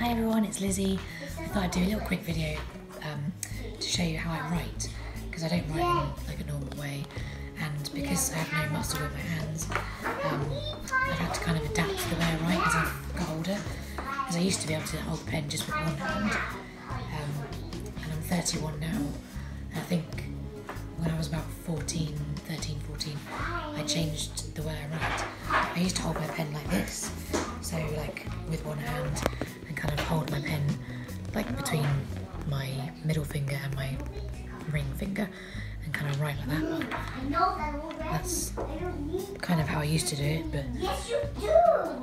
Hi everyone, it's Lizzie. I thought I'd do a little quick video to show you how I write, because I don't write in like a normal way, and because I have no muscle in my hands, I've had to kind of adapt to the way I write as I've got older, because I used to be able to hold the pen just with one hand, and I'm 31 now, and I think when I was about 13, 14, I changed the way I write. I used to hold my pen like this, so like with one hand, and kind of hold my pen like between my middle finger and my ring finger, and kind of write like that. But that's kind of how I used to do it, but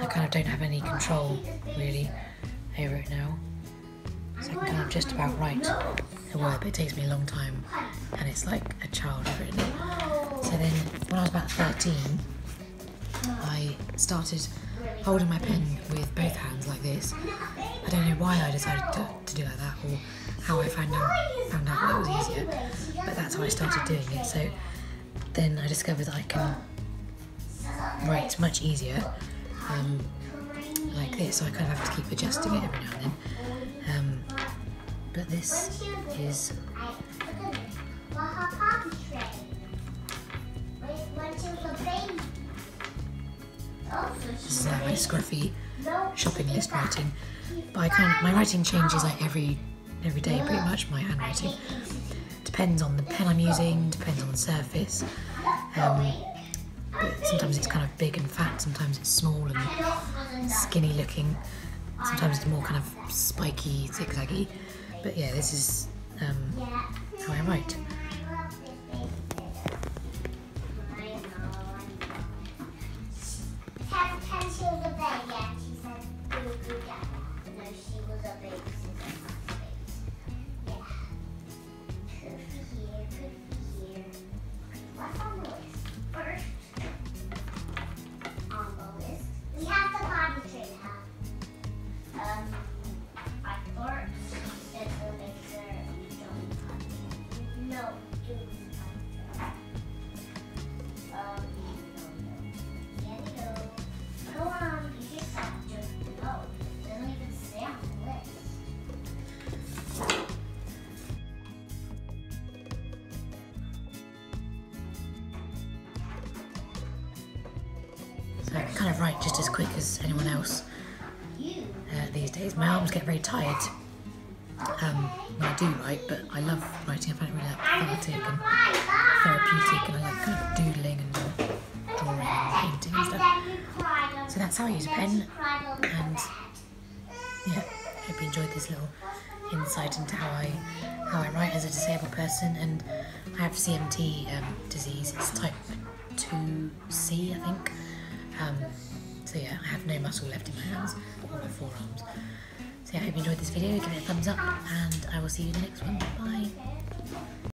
I kind of don't have any control really over it now. So I can kind of just about write the word, but it takes me a long time, and it's like a child I've written it. So then, when I was about 13, I started holding my pen with both hands like this. I don't know why I decided to do like that, or how I found out that it was easier, but that's how I started doing it. So then I discovered that I can write much easier like this, so I kind of have to keep adjusting it every now and then. But this is my scruffy shopping list writing, but I my writing changes like every day pretty much. My handwriting depends on the pen I'm using, depends on the surface. Sometimes it's kind of big and fat, sometimes it's small and skinny looking, sometimes it's more kind of spiky, zigzaggy. But yeah, this is how I write. I can kind of write just as quick as anyone else these days. My arms get very tired when I do write, but I love writing. I find it really cathartic and therapeutic, and I like kind of doodling and drawing and painting and stuff. So that's how I use a pen, and yeah, I hope you enjoyed this little insight into how I write as a disabled person. And I have CMT disease. It's type 2C, I think. So yeah, I have no muscle left in my hands or my forearms. So yeah, I hope you enjoyed this video. Give it a thumbs up, and I will see you in the next one. Bye!